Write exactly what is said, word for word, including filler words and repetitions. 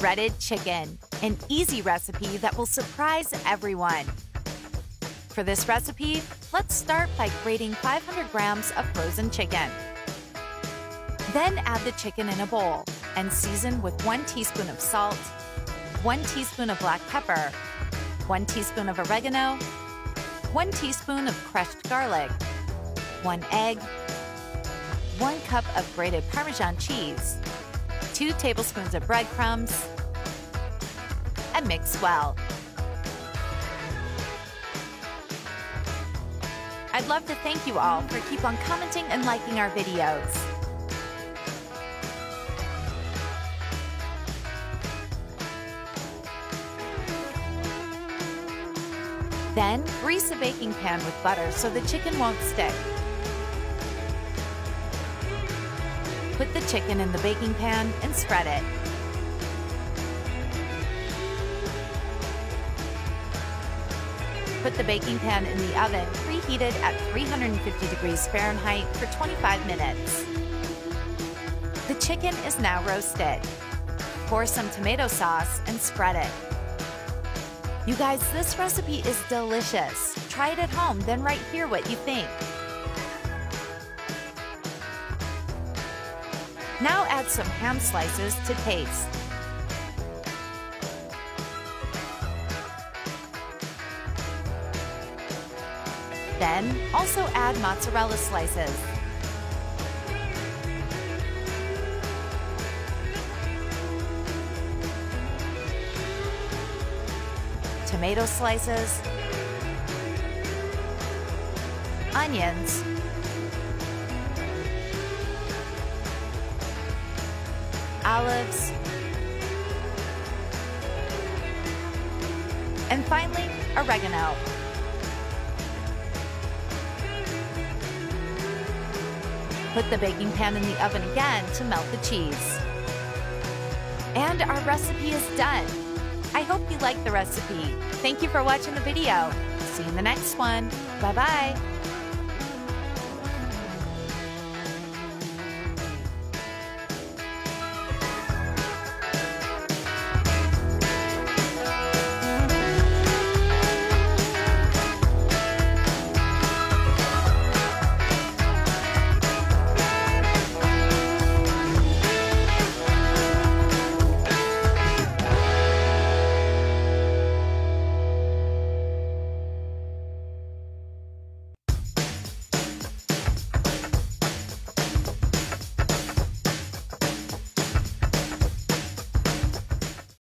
shredded chicken, an easy recipe that will surprise everyone. For this recipe, let's start by grating five hundred grams of frozen chicken. Then add the chicken in a bowl and season with one teaspoon of salt, one teaspoon of black pepper, one teaspoon of oregano, one teaspoon of crushed garlic, one egg, one cup of grated Parmesan cheese, two tablespoons of breadcrumbs, and mix well. I'd love to thank you all for keep on commenting and liking our videos. Then, grease a baking pan with butter so the chicken won't stick. Put the chicken in the baking pan and spread it. Put the baking pan in the oven, preheated at three hundred fifty degrees Fahrenheit for twenty-five minutes. The chicken is now roasted. Pour some tomato sauce and spread it. You guys, this recipe is delicious. Try it at home, then write here what you think. Now add some ham slices to taste. Then, also add mozzarella slices. Tomato slices, onions, olives, and finally, oregano. Put the baking pan in the oven again to melt the cheese. And our recipe is done. I hope you liked the recipe. Thank you for watching the video. See you in the next one. Bye-bye.